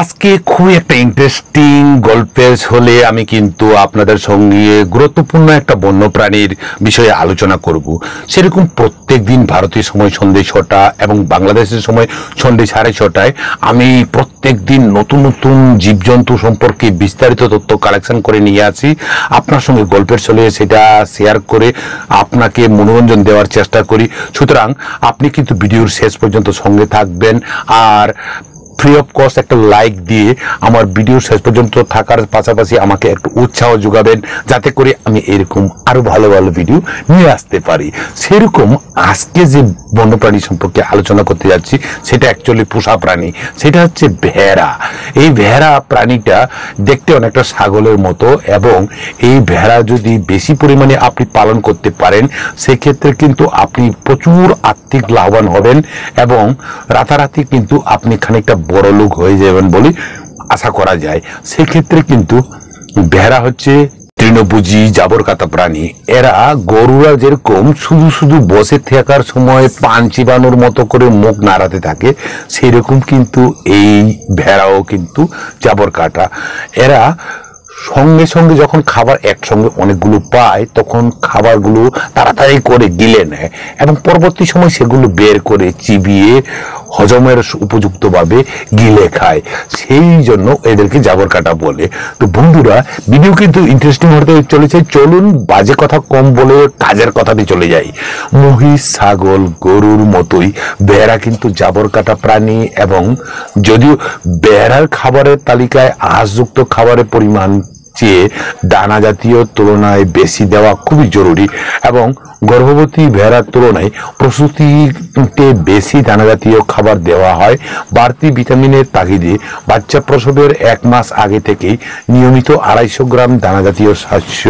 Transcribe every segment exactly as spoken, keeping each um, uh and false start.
আজকে খুবই একটা ইন্টারেস্টিং গল্পের ছলে আমি কিন্তু আপনাদের সঙ্গে গুরুত্বপূর্ণ একটা বন্যপ্রাণীর বিষয়ে আলোচনা করব। সেরকম প্রত্যেকদিন ভারতীয় সময় সন্ধ্যে ছটা এবং বাংলাদেশের সময় সন্ধ্যে সাড়ে ছটায় আমি প্রত্যেকদিন নতুন নতুন জীবজন্তু সম্পর্কে বিস্তারিত তথ্য কালেকশন করে নিয়ে আসি, আপনার সঙ্গে গল্পের ছলে সেটা শেয়ার করে আপনাকে মনোরঞ্জন দেওয়ার চেষ্টা করি। সুতরাং আপনি কিন্তু ভিডিওর শেষ পর্যন্ত সঙ্গে থাকবেন, আর ফ্রি অফ কস্ট একটা লাইক দিয়ে আমার ভিডিও শেষ পর্যন্ত থাকার পাশাপাশি আমাকে একটু উৎসাহ যোগাবেন, যাতে করে আমি এরকম আরও ভালো ভালো ভিডিও নিয়ে আসতে পারি। সেরকম আজকে যে বন্যপ্রাণী সম্পর্কে আলোচনা করতে যাচ্ছি সেটা অ্যাকচুয়ালি পোষা প্রাণী, সেটা হচ্ছে ভেড়া। এই ভেড়া প্রাণীটা দেখতে অনেকটা ছাগলের মতো, এবং এই ভেড়া যদি বেশি পরিমাণে আপনি পালন করতে পারেন সেক্ষেত্রে কিন্তু আপনি প্রচুর আর্থিক লাভবান হবেন এবং রাতারাতি কিন্তু আপনি খানিকটা বড় লোক হয়ে যাবেন বলে আশা করা যায়। সেক্ষেত্রে কিন্তু ভেড়া হচ্ছে তৃণভোজী জাবরকাটা প্রাণী। এরা গরুরা যেরকম শুধু শুধু বসে থাকার সময় পান চিবানোর মতো করে মুখ নাড়াতে থাকে, সেই রকম কিন্তু এই ভেড়াও কিন্তু জাবরকাটা। এরা সঙ্গে সঙ্গে যখন খাবার একসঙ্গে অনেকগুলো পায় তখন খাবারগুলো তাড়াতাড়ি করে গিলে নেয় এবং পরবর্তী সময় সেগুলো বের করে চিবিয়ে হজমের উপযুক্তভাবে গিলে খায়, সেই জন্য এদেরকে জাবরকাটা বলে। তো বন্ধুরা, ভিডিও কিন্তু ইন্টারেস্টিং হতে চলেছে। চলুন বাজে কথা কম বলে কাজের কথাতে চলে যাই। মহিষ, ছাগল, গরুর মতোই ভেড়া কিন্তু জাবরকাটা প্রাণী, এবং যদিও ভেড়ার খাবারের তালিকায় আঁশযুক্ত খাবারের পরিমাণ চেয়ে দানা জাতীয় তুলনায় বেশি দেওয়া খুবই জরুরি, এবং গর্ভবতী ভেড়ার তুলনায় প্রসূতিতে বেশি দানা জাতীয় খাবার দেওয়া হয়। বাড়তি ভিটামিনের তাগিদে বাচ্চা প্রসবের এক মাস আগে থেকেই নিয়মিত আড়াইশো গ্রাম দানা জাতীয় শস্য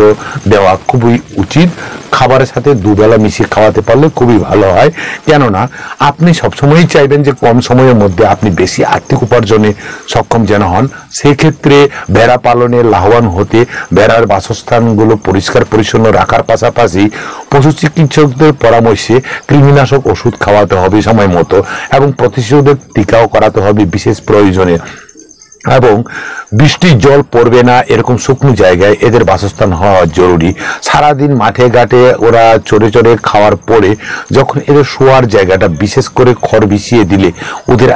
দেওয়া খুবই উচিত। খাবারের সাথে দুবেলা মিশিয়ে খাওয়াতে পারলে খুবই ভালো হয়, কেননা আপনি সবসময়ই চাইবেন যে কম সময়ের মধ্যে আপনি বেশি আর্থিক উপার্জনে সক্ষম যেন হন। সেক্ষেত্রে ভেড়া পালনে লাভবান হতে ভেড়ার বাসস্থানগুলো পরিষ্কার পরিচ্ছন্ন রাখার পাশাপাশি পশু চিকিৎসকদের পরামর্শে কৃমিনাশক ওষুধ খাওয়াতে হবে সময় মতো, এবং প্রতিষেধক টিকাও করাতে হবে বিশেষ প্রয়োজনে, এবং বৃষ্টির জল পড়বে না এরকম শুকনো জায়গায় এদের বাসস্থান হওয়া জরুরি। সারাদিন মাঠে ঘাটে ওরা চড়ে চড়ে খাওয়ার পরে যখন এদের শোয়ার জায়গাটা বিশেষ করে খড় বিছিয়ে দিলে ওদের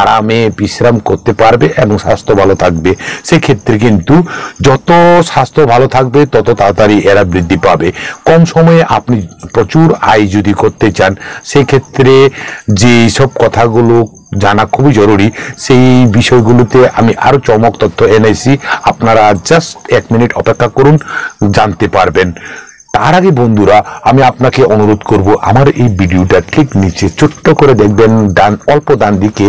আরামে বিশ্রাম করতে পারবে এবং স্বাস্থ্য ভালো থাকবে। সেক্ষেত্রে কিন্তু যত স্বাস্থ্য ভালো থাকবে তত তাড়াতাড়ি এরা বৃদ্ধি পাবে। কম সময়ে আপনি প্রচুর আয় যদি করতে চান সেক্ষেত্রে যে সব কথাগুলো জানা খুবই জরুরি সেই বিষয়গুলোতে আমি আরও চমক তথ্য এনেছি, আপনারা জাস্ট এক মিনিট অপেক্ষা করুন, জানতে পারবেন। তার আগে বন্ধুরা আমি আপনাকে অনুরোধ করব, আমার এই ভিডিওটা ঠিক নিচে ছোট্ট করে দেখবেন, ডান অল্প ডান দিকে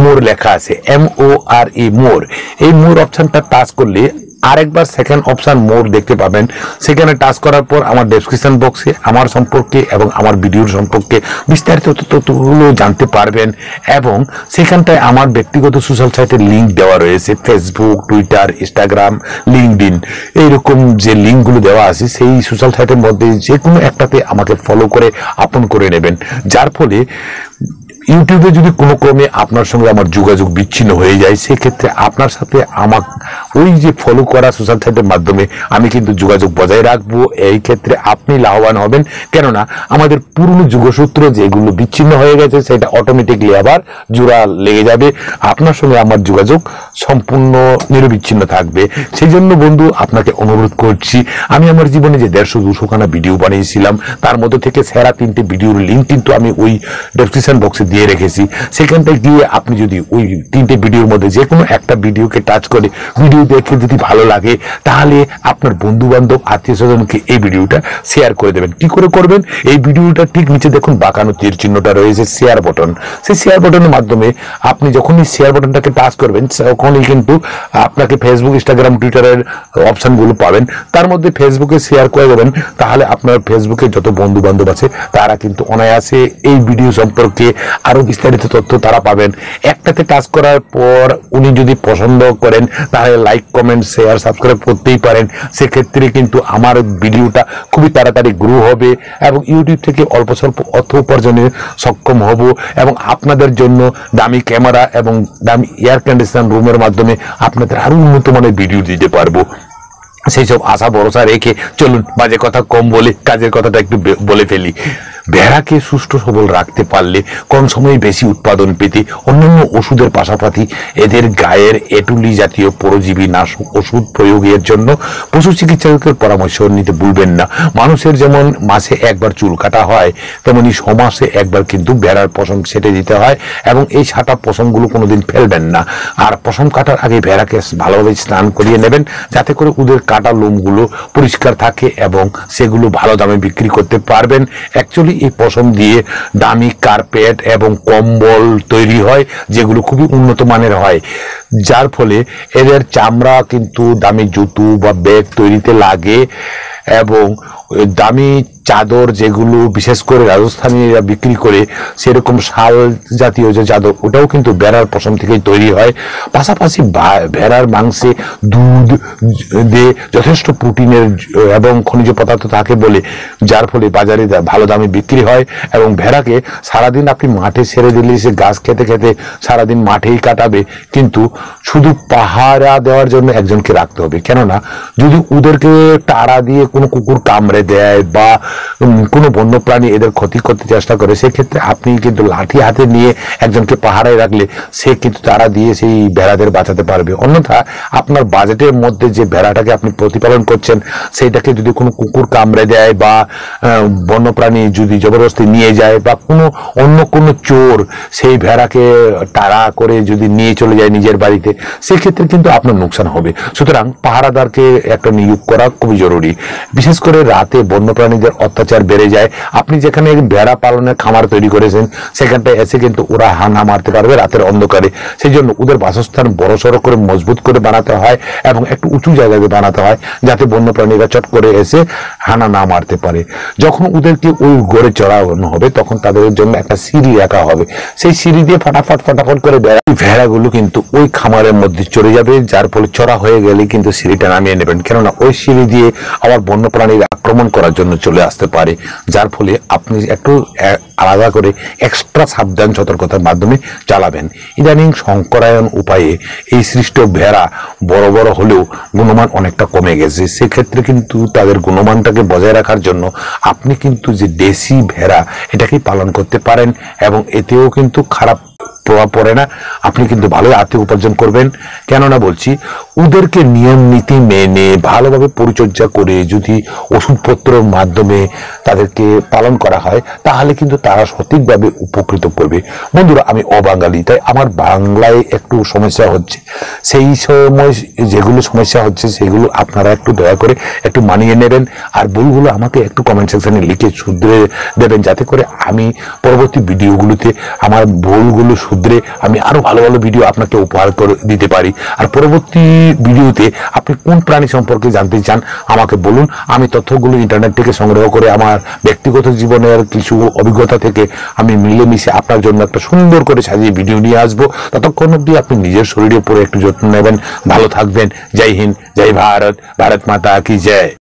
মোর লেখা আছে, এম ও আর ই মোর। এই মোর অপশানটা টাচ করলে আরেকবার সেকেন্ড অপশান মোর দেখতে পাবেন। সেখানে টাচ করার পর আমার ডেসক্রিপশন বক্সে আমার সম্পর্কে এবং আমার ভিডিওর সম্পর্কে বিস্তারিত তথ্যগুলো জানতে পারবেন, এবং সেখানটায় আমার ব্যক্তিগত সোশ্যাল সাইটের লিঙ্ক দেওয়া রয়েছে, ফেসবুক, টুইটার, ইনস্টাগ্রাম, লিঙ্কডইন, এইরকম যে লিঙ্কগুলো দেওয়া আছে সেই সোশ্যাল সাইটের মধ্যে যে কোনো একটাতে আমাকে ফলো করে আপন করে নেবেন। যার ফলে ইউটিউবে যদি কোনো ক্রমে আপনার সঙ্গে আমার যোগাযোগ বিচ্ছিন্ন হয়ে যায় সেক্ষেত্রে আপনার সাথে আমার ওই যে ফলো করা সোশ্যাল সাইটের মাধ্যমে আমি কিন্তু যোগাযোগ বজায় রাখবো। এই ক্ষেত্রে আপনি লাভবান হবেন, কেননা আমাদের পুরনো যোগসূত্র যেগুলো বিচ্ছিন্ন হয়ে গেছে সেটা অটোমেটিকলি আবার জোড়া লেগে যাবে, আপনার সঙ্গে আমার যোগাযোগ সম্পূর্ণ নিরবিচ্ছিন্ন থাকবে। সেই জন্য বন্ধু আপনাকে অনুরোধ করছি, আমি আমার জীবনে যে দেড়শো দুশো খানা ভিডিও বানিয়েছিলাম তার মধ্যে থেকে সেরা তিনটে ভিডিওর লিঙ্ক কিন্তু আমি ওই ডেসক্রিপশন বক্সে দিয়ে রেখেছি। সেখানটায় গিয়ে আপনি যদি ওই তিনটে ভিডিওর মধ্যে যে কোনো একটা ভিডিওকে টাচ করে ভিডিও দেখে যদি ভালো লাগে তাহলে আপনার বন্ধু বান্ধব আত্মীয় স্বজনকে এই ভিডিওটা শেয়ার করে দেবেন। কি করে করবেন? এই ভিডিওটা ঠিক নিচে দেখুন বাঁকানো তীর চিহ্নটা রয়েছে, শেয়ার বটন। সেই শেয়ার বটনের মাধ্যমে আপনি যখনই শেয়ার বটনটাকে টাচ করবেন তখনই কিন্তু আপনাকে ফেসবুক, ইনস্টাগ্রাম, টুইটারের অপশানগুলো পাবেন। তার মধ্যে ফেসবুকে শেয়ার করে দেবেন, তাহলে আপনার ফেসবুকে যত বন্ধু বান্ধব আছে তারা কিন্তু অনায়াসে এই ভিডিও সম্পর্কে आरो विस्तारित तथ्य तारा पाबेन। एकटाते टाच करार पर उनी जोदि पसंद करें ताहले लाइक कमेंट शेयर सबसक्राइब करतेई पारेन। से क्षेत्रे किन्तु आमार भिडियोटा खूबई ताड़ाताड़ी ग्रो होबे एबं यूट्यूब थेके अल्प स्वल्प अर्थ उपार्जने सक्षम हब एबं आपनादेर जन्य दामी कैमरा एबं दामी एयार कंडिशनार रूमेर माध्यमे आपनादेर आरो उन्नत मानेर भिडियो दिते पारबो। सेई सब आशा भरोसा रेखे चलुन बाजे कथा कम बोले काजेर कथाटा एकटु बोले फेली। भेड़ा के सुस्थ सबल रखते पारले कम समय बेशी उत्पादन पेते अन्यान्य ओषुधेर पाशापाशि एदेर गायेर एटुली जातीय परजीवी नाशक ओषुध प्रयोगेर जन्य पशु चिकित्सकेर परामर्श निते भुलबेन ना। मानुषेर जेमन मासे एकबार चूल काटा हय तेमनि समासे एकबार किन्तु भेड़ार पशम सेटे दिते हय एबं एई छाटा पशमगुलो कोनोदिन फेलबेन ना। आर पशम काटार आगे भेड़ाके भालोभाबे स्नान करिये नेबेन जाते करे ओदेर काटा लोमगुलो परिष्कार थाके एबं सेगुलो भालो दामे बिक्री करते पारबेन। एक्चुअली पशम दिए दामी कारपेट एवं कम्बल तैरी है जेगुलो खूबी उन्नत मानेर है जार फले एदेर चामड़ा किन्तु दामी जुतु बा बैग तैरीते लागे एवं दामी चादर जेगुलो विशेष करे राजस्थानीरा बिक्री करे सेरकम शाल जातीय जो चादर ओटाओ किन्तु भेड़ार पशम थेके तैरी हय। पाशापाशि भेड़ार मांसे दूध दे यथेष्ट प्रोटीनेर एवं खनिज पदार्थ थाके बोले जार फले बाजारे भालो दामे बिक्री हय एवं भेड़ाके सारा दिन आपनि माठे सेरे दिले से घास खेते खेते सारा दिन माठेई काटाबे किन्तु शुधु पाहारा देওয়ার জন্য একজনকে রাখতে হবে। কেননা যদি ওদেরকে তাড়া দিয়ে কোনো কুকুর কামড়ে দেয় বা কোনো বন্য প্রাণী এদের ক্ষতি করতে চেষ্টা করে সেই ক্ষেত্রে আপনি কিন্তু লাঠি হাতে নিয়ে একজনকে পাহারায় রাখলে সে কিন্তু তারা দিয়ে সেই ভেড়াদের বাঁচাতে পারবে। অন্যথা আপনার বাজেটের মধ্যে যে ভেড়াটাকে আপনি প্রতিপালন করছেন সেইটাকে যদি কোনো কুকুর কামড়ে দেয় বা বন্য প্রাণী যদি জবরদস্তি নিয়ে যায় বা কোনো অন্য কোনো চোর সেই ভেড়াকে তাড়া করে যদি নিয়ে চলে যায় নিজের বাড়িতে সেই ক্ষেত্রে কিন্তু আপনার नुकसान হবে। সুতরাং পাহারাদারকে একটা নিয়োগ করা খুবই জরুরি। বিশেষ করে রাতে বন্য প্রাণীদের अत्याचार बेड़े जाए अपनी जेखाने भेड़ा पालने खामार तैरी करेछेन सेखानटा एसे किन्तु ओरा हाना मारते पारबे रातेर अंधकारे। सेइजोन्नो ओदेर बासस्थान बड़ो सड़ो करे मजबूत करे बनाते हय एबं एकटु उंचु जायगाय बनाते हय जाते बन्य प्राणीरा चट करे एसे हाना ना मारते पारे। जखन ओदेरके ओई घरे चढ़ानो होबे तखन तादेर जोन्नो एकटा सीढ़ी राखा होबे सेई सीढ़ी दिये फटाफट फटाफट करे भेड़ागुलो किन्तु ओई खामारेर मध्ये चढ़े जाबे जार फले चढ़ा हये गेले किन्तु सीढ़ीटा नामिये नेबेन केनना ओई सीढ़ी दिये आबार बन्य प्राणीरा आक्रमण करार जोन्नो चले आसते পারে যার ফলে আপনি একটু আলাদা করে এক্সট্রা সাবধান সতর্কতার মাধ্যমে চালাবেন। ইদানিং সংকরায়ন উপায়ে এই সৃষ্ট ভেড়া বড় বড় হলেও গুণমান অনেকটা কমে গেছে। সেই ক্ষেত্রে কিন্তু তাদের গুণমানটাকে বজায় রাখার জন্য আপনি কিন্তু যে দেশি ভেড়া এটাকে পালন করতে পারেন এবং এতেও কিন্তু খারাপ প্রভাব পড়ে না। আপনি কিন্তু ভালো আর্থিক উপার্জন করবেন। কেননা বলছি ওদেরকে নিয়ম নীতি মেনে ভালোভাবে পরিচর্যা করে যদি ওষুধপত্রের মাধ্যমে তাদেরকে পালন করা হয় তাহলে কিন্তু তারা সঠিকভাবে উপকৃত করবে। বন্ধুরা আমি অবাঙালি তাই আমার বাংলায় একটু সমস্যা হচ্ছে। সেই সময় যেগুলো সমস্যা হচ্ছে সেগুলো আপনারা একটু দয়া করে একটু মানিয়ে নেবেন আর ভুলগুলো আমাকে একটু কমেন্ট সেকশনে লিখে শুধরে দেবেন যাতে করে আমি পরবর্তী ভিডিওগুলোতে আমার ভুলগুলো শুধরে আমি আরো ভালো ভালো ভিডিও আপনাকে উপহার করে দিতে পারি। আর পরবর্তী ভিডিওতে আপনি কোন প্রাণী সম্পর্কে জানতে চান আমাকে বলুন। আমি তথ্যগুলো ইন্টারনেট থেকে সংগ্রহ করে আমার ব্যক্তিগত জীবনের কিছু অভিজ্ঞতা থেকে আমি মিলেমিশে আপনার জন্য একটা সুন্দর করে সাজিয়ে ভিডিও নিয়ে আসবো। ততক্ষণ অবধি আপনি নিজের শরীরের উপরে একটু যত্ন নেবেন, ভালো থাকবেন। জয় হিন্দ, জয় ভারত, ভারত মাতা কি জয়।